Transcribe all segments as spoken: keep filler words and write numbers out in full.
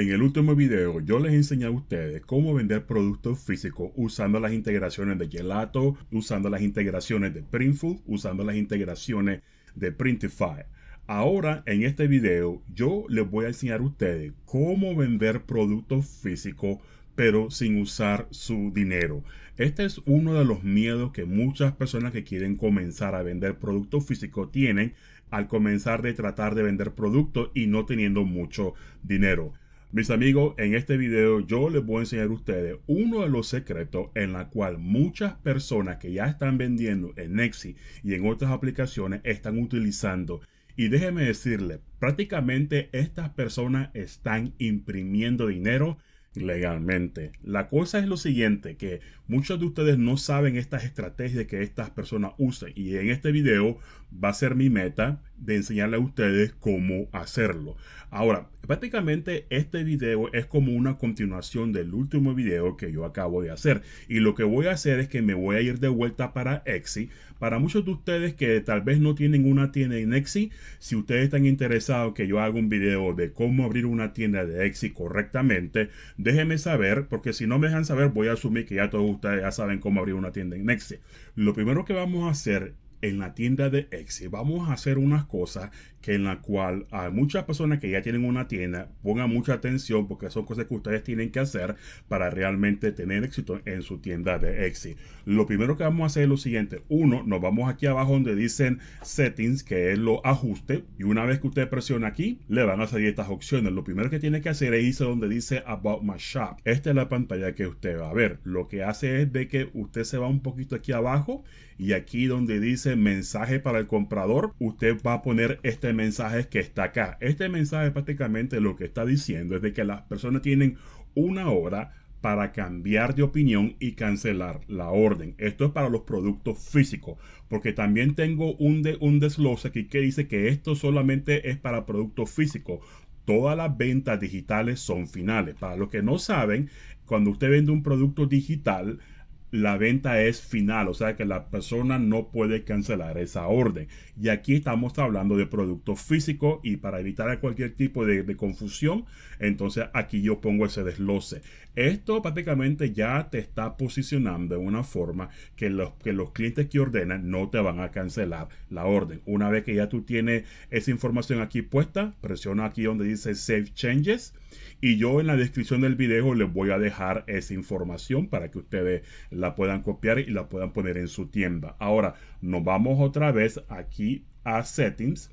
En el último video yo les enseñé a ustedes cómo vender productos físicos usando las integraciones de Gelato, usando las integraciones de Printful, usando las integraciones de Printify. Ahora en este video yo les voy a enseñar a ustedes cómo vender productos físicos pero sin usar su dinero. Este es uno de los miedos que muchas personas que quieren comenzar a vender productos físicos tienen al comenzar de tratar de vender productos y no teniendo mucho dinero. Mis amigos, en este video yo les voy a enseñar a ustedes uno de los secretos en la cual muchas personas que ya están vendiendo en Etsy y en otras aplicaciones están utilizando. Y déjenme decirles, prácticamente estas personas están imprimiendo dinero legalmente. La cosa es lo siguiente, que muchos de ustedes no saben estas estrategias que estas personas usan. Y en este video va a ser mi meta de enseñarle a ustedes cómo hacerlo. Ahora, prácticamente este video es como una continuación del último video que yo acabo de hacer. Y lo que voy a hacer es que me voy a ir de vuelta para Etsy. Para muchos de ustedes que tal vez no tienen una tienda en Etsy, si ustedes están interesados que yo haga un video de cómo abrir una tienda de Etsy correctamente, déjenme saber, porque si no me dejan saber, voy a asumir que ya todos ustedes ya saben cómo abrir una tienda en Etsy. Lo primero que vamos a hacer en la tienda de Etsy, vamos a hacer unas cosas que en la cual hay muchas personas que ya tienen una tienda, pongan mucha atención porque son cosas que ustedes tienen que hacer para realmente tener éxito en su tienda de Etsy. Lo primero que vamos a hacer es lo siguiente. Uno, nos vamos aquí abajo donde dicen settings, que es lo ajuste, y una vez que usted presiona aquí, le van a salir estas opciones. Lo primero que tiene que hacer es irse donde dice About My Shop. Esta es la pantalla que usted va a ver. Lo que hace es de que usted se va un poquito aquí abajo y aquí donde dice mensaje para el comprador, usted va a poner este mensaje que está acá. Este mensaje prácticamente lo que está diciendo es de que las personas tienen una hora para cambiar de opinión y cancelar la orden. Esto es para los productos físicos, porque también tengo un, de, un desglose aquí que dice que esto solamente es para productos físicos. Todas las ventas digitales son finales. Para los que no saben, cuando usted vende un producto digital, la venta es final, o sea que la persona no puede cancelar esa orden. Y aquí estamos hablando de productos físicos, y para evitar cualquier tipo de, de confusión, entonces aquí yo pongo ese desglose. Esto prácticamente ya te está posicionando de una forma que los, que los clientes que ordenan no te van a cancelar la orden. Una vez que ya tú tienes esa información aquí puesta, presiona aquí donde dice Save Changes. Y yo en la descripción del video les voy a dejar esa información para que ustedes la puedan copiar y la puedan poner en su tienda. Ahora nos vamos otra vez aquí a Settings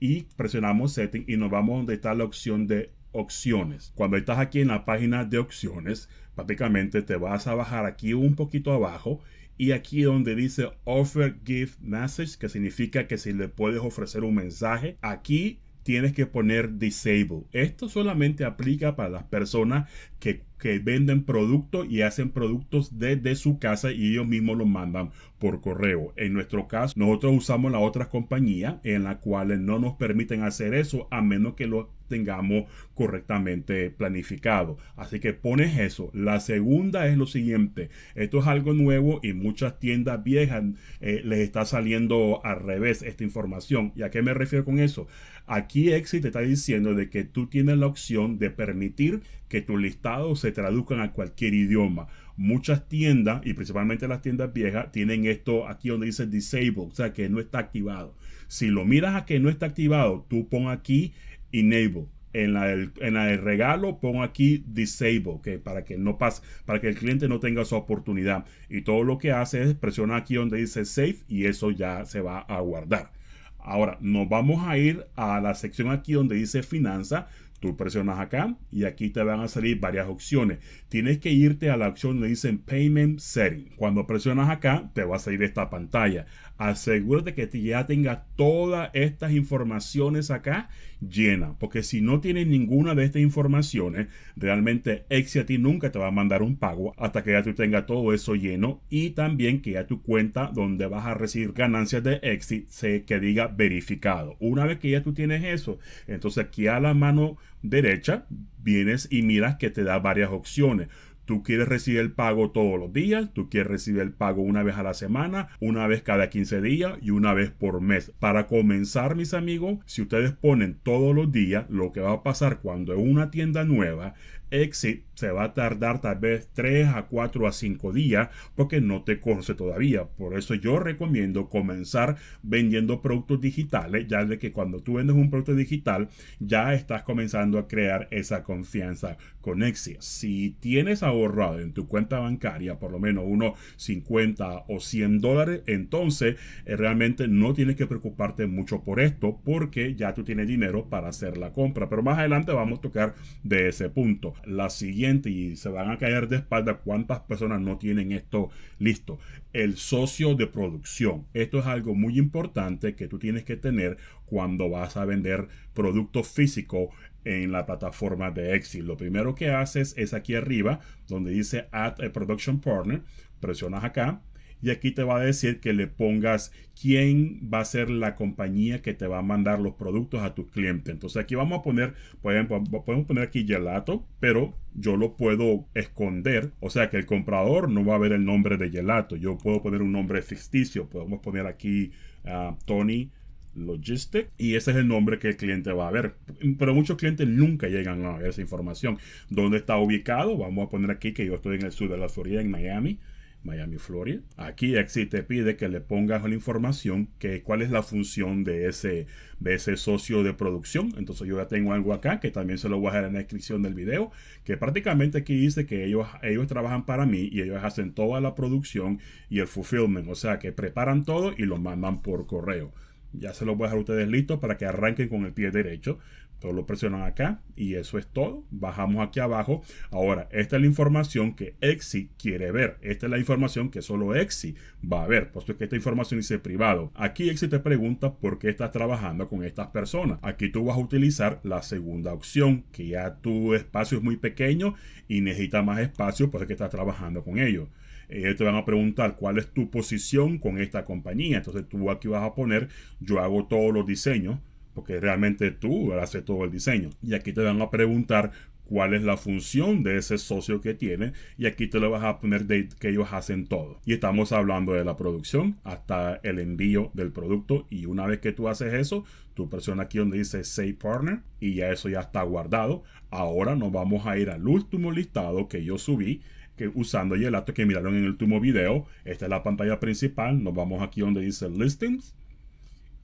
y presionamos Settings y nos vamos donde está la opción de opciones. Cuando estás aquí en la página de opciones, prácticamente te vas a bajar aquí un poquito abajo y aquí donde dice Offer Gift Message, que significa que si le puedes ofrecer un mensaje, aquí tienes que poner Disable. Esto solamente aplica para las personas que, que venden productos y hacen productos desde su casa y ellos mismos los mandan por correo. En nuestro caso, nosotros usamos la otra compañía en la cual no nos permiten hacer eso a menos que lo tengamos correctamente planificado. Así que pones eso. La segunda es lo siguiente. Esto es algo nuevo y muchas tiendas viejas eh, les está saliendo al revés esta información. ¿Y a qué me refiero con eso? Aquí Etsy te está diciendo de que tú tienes la opción de permitir que tu listado se traduzcan a cualquier idioma. Muchas tiendas, y principalmente las tiendas viejas, tienen esto aquí donde dice Disable, o sea que no está activado. Si lo miras a que no está activado, tú pon aquí Enable. En la, del, en la del regalo pon aquí Disable, que para que no pase, para que el cliente no tenga su oportunidad. Y todo lo que hace es presionar aquí donde dice Save y eso ya se va a guardar. Ahora nos vamos a ir a la sección aquí donde dice Finanza. Tú presionas acá y aquí te van a salir varias opciones. Tienes que irte a la opción donde dicen Payment Setting. Cuando presionas acá, te va a salir esta pantalla. Asegúrate que ya tengas todas estas informaciones acá llenas, porque si no tienes ninguna de estas informaciones, realmente Etsy a ti nunca te va a mandar un pago hasta que ya tú tengas todo eso lleno, y también que ya tu cuenta donde vas a recibir ganancias de Etsy se que diga verificado. Una vez que ya tú tienes eso, entonces aquí a la mano derecha vienes y miras que te da varias opciones. Tú quieres recibir el pago todos los días, tú quieres recibir el pago una vez a la semana, una vez cada quince días y una vez por mes. Para comenzar, mis amigos, si ustedes ponen todos los días, lo que va a pasar cuando es una tienda nueva, Exit se va a tardar tal vez tres a cuatro a cinco días porque no te conoce todavía. Por eso yo recomiendo comenzar vendiendo productos digitales, ya de que cuando tú vendes un producto digital ya estás comenzando a crear esa confianza con Exit. Si tienes ahorrado en tu cuenta bancaria por lo menos unos cincuenta o cien dólares, entonces eh, realmente no tienes que preocuparte mucho por esto porque ya tú tienes dinero para hacer la compra. Pero más adelante vamos a tocar de ese punto. La siguiente, y se van a caer de espalda cuántas personas no tienen esto listo, el socio de producción. Esto es algo muy importante que tú tienes que tener cuando vas a vender producto físico en la plataforma de Etsy. Lo primero que haces es aquí arriba donde dice Add a Production Partner, presionas acá y aquí te va a decir que le pongas quién va a ser la compañía que te va a mandar los productos a tus clientes. Entonces aquí vamos a poner, por ejemplo, podemos poner aquí Gelato, pero yo lo puedo esconder, o sea que el comprador no va a ver el nombre de Gelato. Yo puedo poner un nombre ficticio, podemos poner aquí uh, Tony Logistic y ese es el nombre que el cliente va a ver, pero muchos clientes nunca llegan a ver esa información. ¿Dónde está ubicado? Vamos a poner aquí que yo estoy en el sur de la Florida, en Miami Miami, Florida. Aquí Etsy te pide que le pongas la información, que cuál es la función de ese, de ese socio de producción. Entonces yo ya tengo algo acá que también se lo voy a dejar en la descripción del video, que prácticamente aquí dice que ellos, ellos trabajan para mí y ellos hacen toda la producción y el fulfillment, o sea que preparan todo y lo mandan por correo. Ya se los voy a dejar a ustedes listos para que arranquen con el pie derecho. Entonces lo presionan acá y eso es todo. Bajamos aquí abajo. Ahora, esta es la información que Etsy quiere ver. Esta es la información que solo Etsy va a ver, puesto que esta información dice privado. Aquí Etsy te pregunta por qué estás trabajando con estas personas. Aquí tú vas a utilizar la segunda opción, que ya tu espacio es muy pequeño y necesita más espacio, por eso que estás trabajando con ellos. Ellos te van a preguntar cuál es tu posición con esta compañía. Entonces tú aquí vas a poner, yo hago todos los diseños, porque realmente tú haces todo el diseño. Y aquí te van a preguntar cuál es la función de ese socio que tiene. Y aquí te lo vas a poner de que ellos hacen todo. Y estamos hablando de la producción hasta el envío del producto. Y una vez que tú haces eso, tú presionas aquí donde dice Save Partner. Y ya eso ya está guardado. Ahora nos vamos a ir al último listado que yo subí, que usando Gelato, que miraron en el último video. Esta es la pantalla principal. Nos vamos aquí donde dice Listings.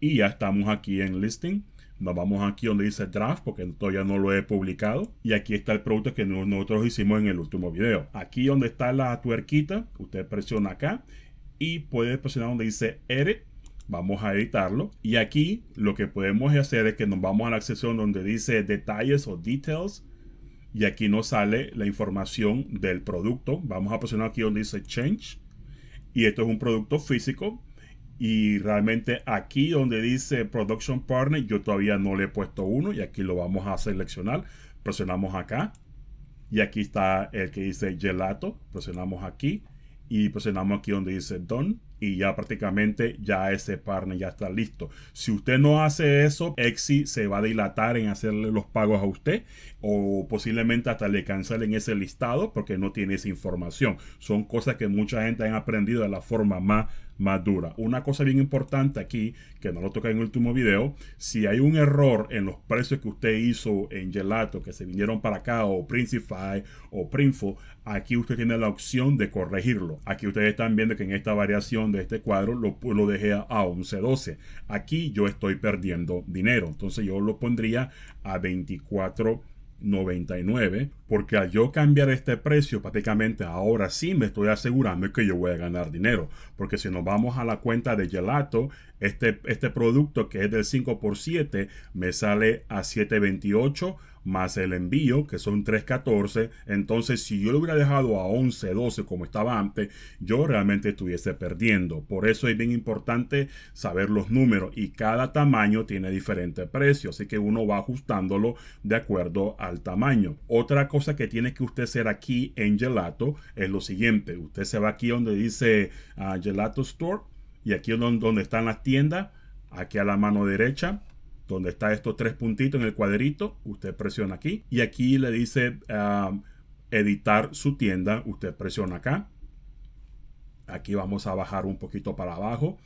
Y ya estamos aquí en Listing. Nos vamos aquí donde dice Draft, porque todavía no lo he publicado. Y aquí está el producto que nosotros hicimos en el último video. Aquí donde está la tuerquita, usted presiona acá y puede presionar donde dice Edit. Vamos a editarlo. Y aquí lo que podemos hacer es que nos vamos a la sección donde dice Detalles o Details. Y aquí nos sale la información del producto. Vamos a presionar aquí donde dice Change. Y esto es un producto físico. Y realmente aquí donde dice Production Partner, yo todavía no le he puesto uno. Y aquí lo vamos a seleccionar. Presionamos acá. Y aquí está el que dice Gelato. Presionamos aquí. Y presionamos aquí donde dice Done. Y ya prácticamente ya ese partner ya está listo. Si usted no hace eso, Etsy se va a dilatar en hacerle los pagos a usted. O posiblemente hasta le cancelen ese listado porque no tiene esa información. Son cosas que mucha gente han aprendido de la forma más más dura. Una cosa bien importante aquí, que no lo toqué en el último video, si hay un error en los precios que usted hizo en Gelato, que se vinieron para acá, o Printify, o Printful, aquí usted tiene la opción de corregirlo. Aquí ustedes están viendo que en esta variación de este cuadro lo, lo dejé a once doce. Aquí yo estoy perdiendo dinero. Entonces yo lo pondría a veinticuatro noventa y nueve, porque al yo cambiar este precio prácticamente ahora sí me estoy asegurando que yo voy a ganar dinero, porque si nos vamos a la cuenta de Gelato, este, este producto que es del cinco por siete me sale a siete veintiocho más el envío que son tres catorce. Entonces si yo lo hubiera dejado a once doce como estaba antes, yo realmente estuviese perdiendo. Por eso es bien importante saber los números, y cada tamaño tiene diferente precio, así que uno va ajustándolo de acuerdo al tamaño. Otra cosa que tiene que usted hacer aquí en Gelato es lo siguiente: usted se va aquí donde dice uh, Gelato Store, y aquí donde, donde están las tiendas, aquí a la mano derecha donde está estos tres puntitos en el cuadrito, usted presiona aquí y aquí le dice uh, editar su tienda, usted presiona acá. Aquí vamos a bajar un poquito para abajo.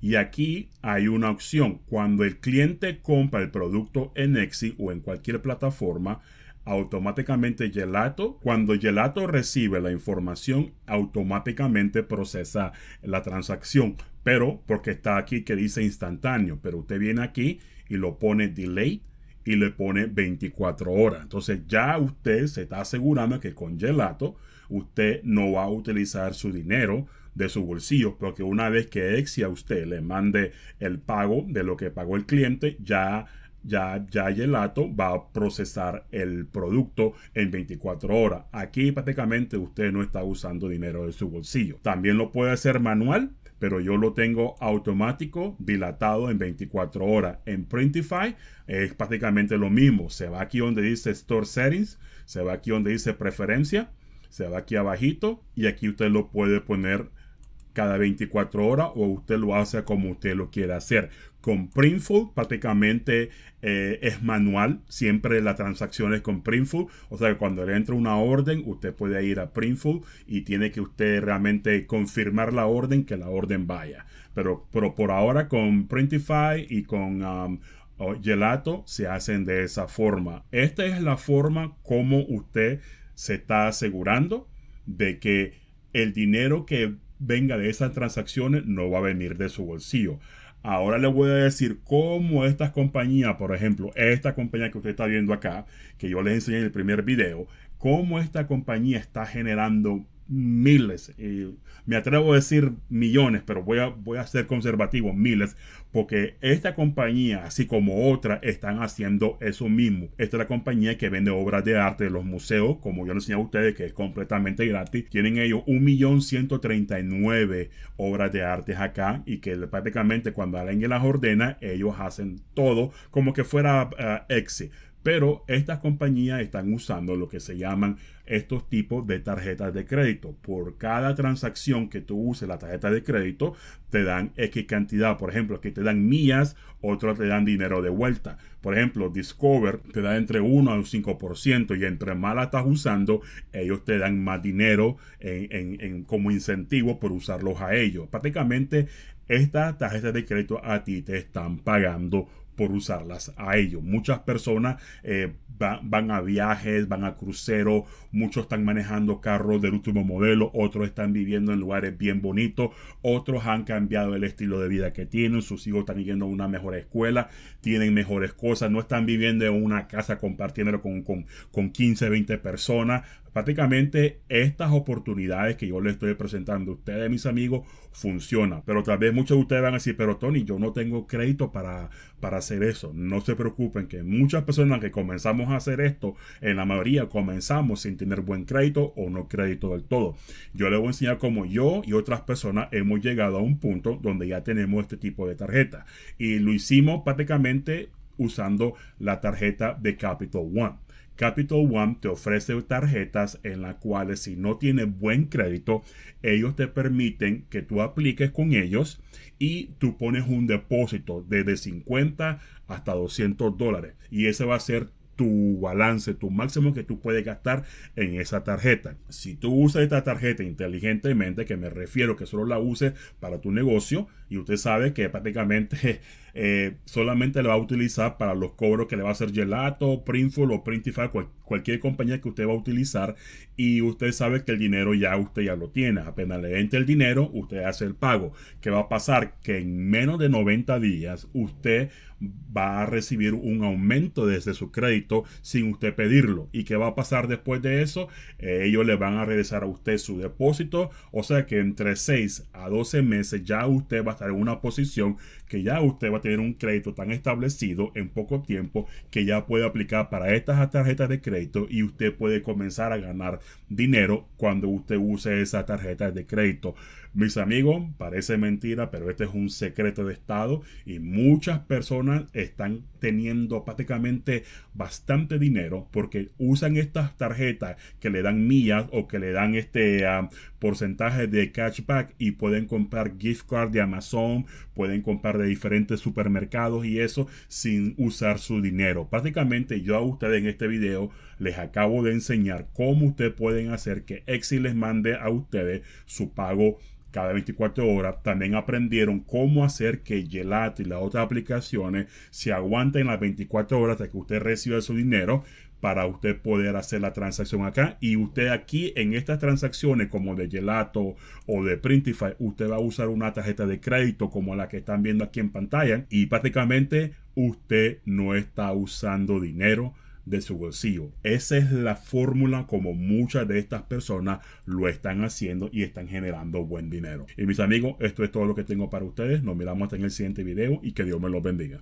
Y aquí hay una opción. Cuando el cliente compra el producto en Etsy o en cualquier plataforma, automáticamente Gelato, cuando Gelato recibe la información, automáticamente procesa la transacción. Pero, porque está aquí que dice instantáneo, pero usted viene aquí y lo pone delayed y le pone veinticuatro horas. Entonces ya usted se está asegurando que con Gelato usted no va a utilizar su dinero de su bolsillo, porque una vez que Etsy a usted le mande el pago de lo que pagó el cliente, ya, ya, ya Gelato va a procesar el producto en veinticuatro horas. Aquí prácticamente usted no está usando dinero de su bolsillo. También lo puede hacer manual, pero yo lo tengo automático, dilatado en veinticuatro horas. En Printify es prácticamente lo mismo. Se va aquí donde dice Store Settings, se va aquí donde dice Preferencia, se va aquí abajito y aquí usted lo puede poner cada veinticuatro horas o usted lo hace como usted lo quiera hacer. Con Printful prácticamente eh, es manual, siempre las transacciones con Printful, o sea que cuando le entra una orden usted puede ir a Printful y tiene que usted realmente confirmar la orden, que la orden vaya. Pero, pero por ahora con Printify y con um, Gelato se hacen de esa forma. Esta es la forma como usted se está asegurando de que el dinero que venga de esas transacciones no va a venir de su bolsillo. Ahora le voy a decir cómo estas compañías, por ejemplo, esta compañía que usted está viendo acá, que yo les enseñé en el primer video, cómo esta compañía está generando miles, y me atrevo a decir millones, pero voy a, voy a ser conservativo, miles, porque esta compañía, así como otra, están haciendo eso mismo. Esta es la compañía que vende obras de arte de los museos, como yo les enseñé a ustedes, que es completamente gratis. Tienen ellos un millón ciento treinta y nueve mil obras de arte acá, y que prácticamente cuando alguien las ordena, ellos hacen todo como que fuera uh, Etsy. Pero estas compañías están usando lo que se llaman estos tipos de tarjetas de crédito. Por cada transacción que tú uses la tarjeta de crédito, te dan X cantidad. Por ejemplo, que te dan millas, otros te dan dinero de vuelta. Por ejemplo, Discover te da entre uno a un cinco por ciento y entre más la estás usando, ellos te dan más dinero en, en, en, como incentivo por usarlos a ellos. Prácticamente estas tarjetas de crédito a ti te están pagando por usarlas a ellos. Muchas personas eh, va, van a viajes, van a cruceros, muchos están manejando carros del último modelo, otros están viviendo en lugares bien bonitos, otros han cambiado el estilo de vida que tienen, sus hijos están yendo a una mejor escuela, tienen mejores cosas, no están viviendo en una casa compartiéndolo con, con, con quince, veinte personas. Prácticamente estas oportunidades que yo les estoy presentando a ustedes, mis amigos, funcionan. Pero tal vez muchos de ustedes van a decir, pero Tony, yo no tengo crédito para, para hacer eso. No se preocupen, que muchas personas que comenzamos a hacer esto, en la mayoría comenzamos sin tener buen crédito o no crédito del todo. Yo les voy a enseñar cómo yo y otras personas hemos llegado a un punto donde ya tenemos este tipo de tarjeta. Y lo hicimos prácticamente usando la tarjeta de Capital One. Capital One te ofrece tarjetas en las cuales si no tienes buen crédito, ellos te permiten que tú apliques con ellos y tú pones un depósito desde cincuenta hasta doscientos dólares. Y ese va a ser tu balance, tu máximo que tú puedes gastar en esa tarjeta. Si tú usas esta tarjeta inteligentemente, que me refiero que solo la uses para tu negocio, y usted sabe que prácticamente eh, solamente la va a utilizar para los cobros que le va a hacer Gelato, Printful o Printify, cual, cualquier compañía que usted va a utilizar, y usted sabe que el dinero ya usted ya lo tiene. Apenas le entre el dinero, usted hace el pago. ¿Qué va a pasar? Que en menos de noventa días usted va a recibir un aumento desde su crédito sin usted pedirlo. ¿Y qué va a pasar después de eso? Eh, ellos le van a regresar a usted su depósito, o sea que entre seis a doce meses ya usted va a estar en una posición que ya usted va a tener un crédito tan establecido en poco tiempo que ya puede aplicar para estas tarjetas de crédito y usted puede comenzar a ganar dinero cuando usted use esas tarjetas de crédito. Mis amigos, parece mentira, pero este es un secreto de estado y muchas personas están teniendo prácticamente bastante dinero porque usan estas tarjetas que le dan millas o que le dan este uh, porcentaje de cashback y pueden comprar gift card de Amazon, pueden comprar de diferentes supermercados y eso sin usar su dinero. Prácticamente yo a ustedes en este video les acabo de enseñar cómo ustedes pueden hacer que Etsy les mande a ustedes su pago cada veinticuatro horas. También aprendieron cómo hacer que Gelato y las otras aplicaciones se aguanten las veinticuatro horas hasta que usted reciba su dinero, para usted poder hacer la transacción acá. Y usted aquí en estas transacciones como de Gelato o de Printify, usted va a usar una tarjeta de crédito como la que están viendo aquí en pantalla, y prácticamente usted no está usando dinero de su bolsillo. Esa es la fórmula como muchas de estas personas lo están haciendo y están generando buen dinero. Y mis amigos, esto es todo lo que tengo para ustedes. Nos miramos hasta en el siguiente video y que Dios me los bendiga.